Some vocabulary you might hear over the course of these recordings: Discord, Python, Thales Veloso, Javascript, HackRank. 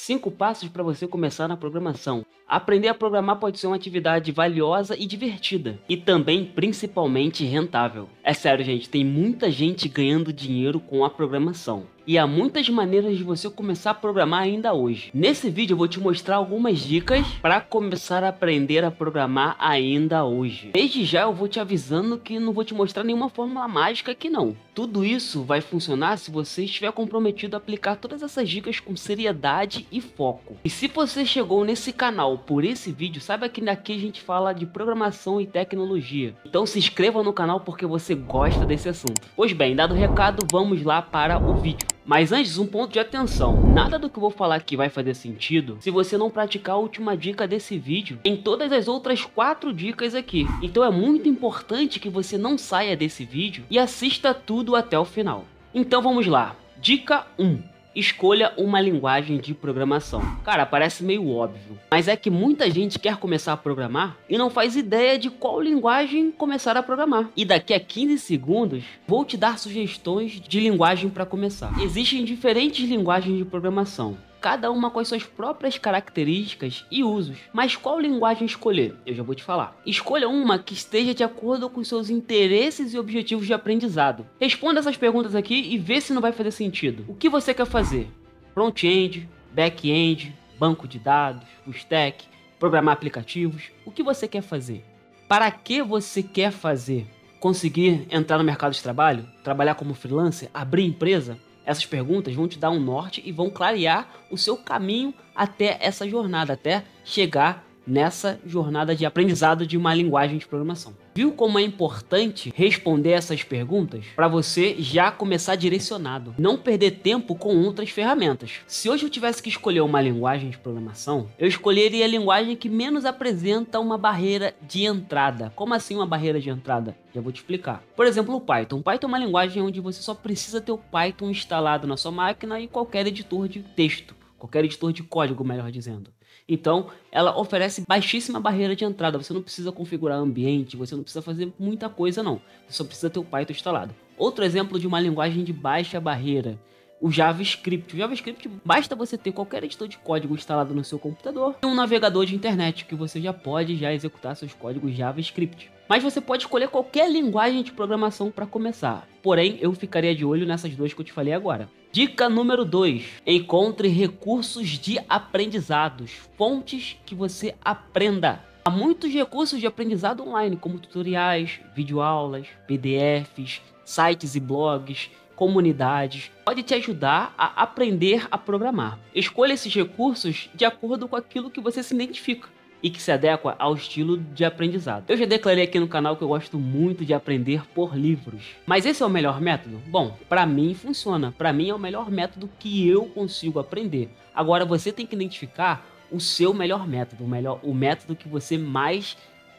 5 passos para você começar na programação. Aprender a programar pode ser uma atividade valiosa e divertida, e também, principalmente, rentável. É sério, gente, tem muita gente ganhando dinheiro com a programação. E há muitas maneiras de você começar a programar ainda hoje. Nesse vídeo eu vou te mostrar algumas dicas para começar a aprender a programar ainda hoje. Desde já eu vou te avisando que não vou te mostrar nenhuma fórmula mágica aqui não. Tudo isso vai funcionar se você estiver comprometido a aplicar todas essas dicas com seriedade e foco. E se você chegou nesse canal por esse vídeo, saiba que aqui a gente fala de programação e tecnologia. Então se inscreva no canal porque você gosta desse assunto. Pois bem, dado o recado, vamos lá para o vídeo. Mas antes, um ponto de atenção, nada do que eu vou falar aqui vai fazer sentido se você não praticar a última dica desse vídeo em todas as outras 4 dicas aqui. Então é muito importante que você não saia desse vídeo e assista tudo até o final. Então vamos lá. Dica 1. Escolha uma linguagem de programação. Cara, parece meio óbvio, mas é que muita gente quer começar a programar e não faz ideia de qual linguagem começar a programar. E daqui a 15 segundos vou te dar sugestões de linguagem para começar. Existem diferentes linguagens de programação, cada uma com as suas próprias características e usos. Mas qual linguagem escolher? Eu já vou te falar. Escolha uma que esteja de acordo com seus interesses e objetivos de aprendizado. Responda essas perguntas aqui e vê se não vai fazer sentido. O que você quer fazer? Front-end, back-end, banco de dados, full stack, programar aplicativos. O que você quer fazer? Para que você quer fazer? Conseguir entrar no mercado de trabalho? Trabalhar como freelancer? Abrir empresa? Essas perguntas vão te dar um norte e vão clarear o seu caminho até essa jornada, até chegar nessa jornada de aprendizado de uma linguagem de programação. Viu como é importante responder essas perguntas para você já começar direcionado, não perder tempo com outras ferramentas? Se hoje eu tivesse que escolher uma linguagem de programação, eu escolheria a linguagem que menos apresenta uma barreira de entrada. Como assim uma barreira de entrada? Já vou te explicar. Por exemplo, o Python. O Python é uma linguagem onde você só precisa ter o Python instalado na sua máquina e qualquer editor de texto, qualquer editor de código, melhor dizendo. Então, ela oferece baixíssima barreira de entrada. Você não precisa configurar ambiente, você não precisa fazer muita coisa não. Você só precisa ter o Python instalado. Outro exemplo de uma linguagem de baixa barreira, o JavaScript. O JavaScript, basta você ter qualquer editor de código instalado no seu computador e um navegador de internet, que você já pode executar seus códigos JavaScript. Mas você pode escolher qualquer linguagem de programação para começar. Porém, eu ficaria de olho nessas duas que eu te falei agora. Dica número 2. Encontre recursos de aprendizados, fontes que você aprenda. Há muitos recursos de aprendizado online, como tutoriais, videoaulas, PDFs, sites e blogs, comunidades. Pode te ajudar a aprender a programar. Escolha esses recursos de acordo com aquilo que você se identifica e que se adequa ao estilo de aprendizado. Eu já declarei aqui no canal que eu gosto muito de aprender por livros. Mas esse é o melhor método? Bom, pra mim funciona. Pra mim é o melhor método que eu consigo aprender. Agora você tem que identificar o seu melhor método, o método que você mais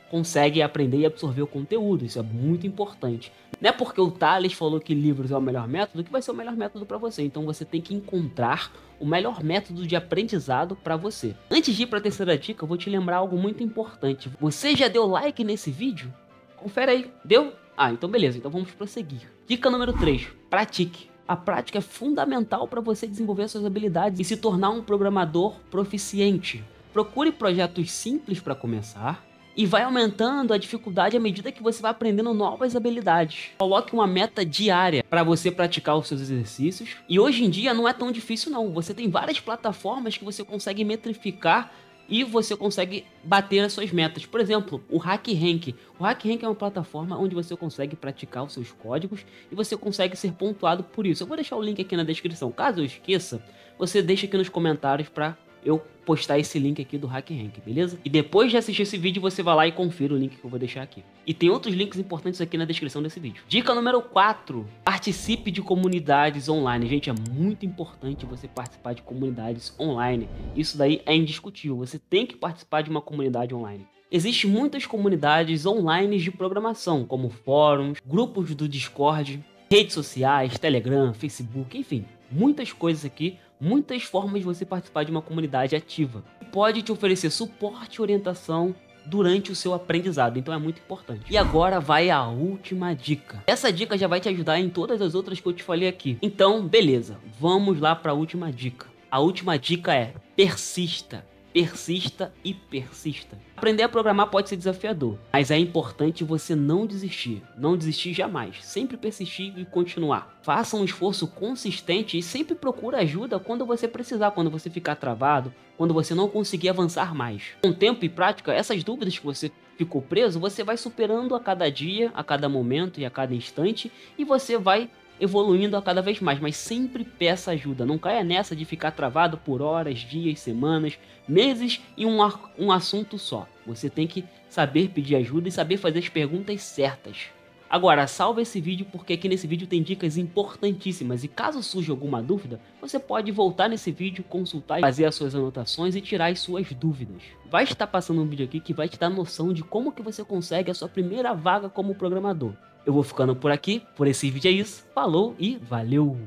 consegue aprender e absorver o conteúdo. Isso é muito importante. Não é porque o Thales falou que livros é o melhor método que vai ser o melhor método para você. Então você tem que encontrar o melhor método de aprendizado para você. Antes de ir para a terceira dica, eu vou te lembrar algo muito importante. Você já deu like nesse vídeo? Confere aí. Deu? Ah, então beleza. Então vamos prosseguir. Dica número 3. Pratique. A prática é fundamental para você desenvolver suas habilidades e se tornar um programador proficiente. Procure projetos simples para começar e vai aumentando a dificuldade à medida que você vai aprendendo novas habilidades. Coloque uma meta diária para você praticar os seus exercícios. E hoje em dia não é tão difícil não. Você tem várias plataformas que você consegue metrificar e você consegue bater as suas metas. Por exemplo, o HackRank. O HackRank é uma plataforma onde você consegue praticar os seus códigos e você consegue ser pontuado por isso. Eu vou deixar o link aqui na descrição. Caso eu esqueça, você deixa aqui nos comentários para eu postar esse link aqui do HackRank, beleza? E depois de assistir esse vídeo, você vai lá e confira o link que eu vou deixar aqui. E tem outros links importantes aqui na descrição desse vídeo. Dica número 4. Participe de comunidades online. Gente, é muito importante você participar de comunidades online. Isso daí é indiscutível. Você tem que participar de uma comunidade online. Existem muitas comunidades online de programação, como fóruns, grupos do Discord, redes sociais, Telegram, Facebook, enfim. Muitas coisas aqui. Muitas formas de você participar de uma comunidade ativa. Pode te oferecer suporte e orientação durante o seu aprendizado, então é muito importante. E agora vai a última dica. Essa dica já vai te ajudar em todas as outras que eu te falei aqui. Então, beleza, vamos lá para a última dica. A última dica é persista. Persista e persista. Aprender a programar pode ser desafiador, mas é importante você não desistir. Não desistir jamais. Sempre persistir e continuar. Faça um esforço consistente e sempre procure ajuda quando você precisar, quando você ficar travado, quando você não conseguir avançar mais. Com tempo e prática, essas dúvidas que você ficou preso, você vai superando a cada dia, a cada momento e a cada instante, e você vai evoluindo a cada vez mais, mas sempre peça ajuda. Não caia nessa de ficar travado por horas, dias, semanas, meses e um assunto só. Você tem que saber pedir ajuda e saber fazer as perguntas certas. Agora, salva esse vídeo, porque aqui nesse vídeo tem dicas importantíssimas, e caso surja alguma dúvida, você pode voltar nesse vídeo, consultar, fazer as suas anotações e tirar as suas dúvidas. Vai estar passando um vídeo aqui que vai te dar noção de como que você consegue a sua primeira vaga como programador. Eu vou ficando por aqui, por esse vídeo é isso, falou e valeu!